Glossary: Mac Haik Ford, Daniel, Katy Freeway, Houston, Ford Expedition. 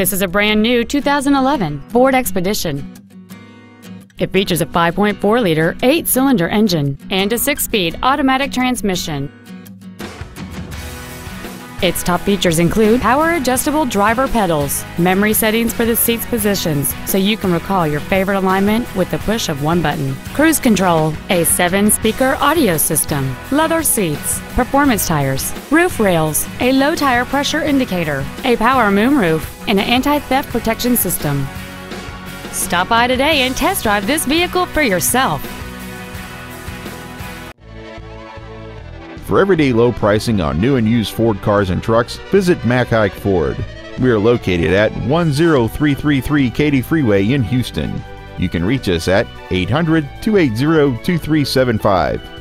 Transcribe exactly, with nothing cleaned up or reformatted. This is a brand new two thousand eleven Ford Expedition. It features a five point four liter eight cylinder engine and a six speed automatic transmission. Its top features include power-adjustable driver pedals, memory settings for the seat's positions so you can recall your favorite alignment with the push of one button, cruise control, a seven speaker audio system, leather seats, performance tires, roof rails, a low tire pressure indicator, a power moonroof, and an anti-theft protection system. Stop by today and test drive this vehicle for yourself. For everyday low pricing on new and used Ford cars and trucks, visit Mac Haik Ford. We are located at one zero three three three Katy Freeway in Houston. You can reach us at eight hundred, two eight zero, two three seven five.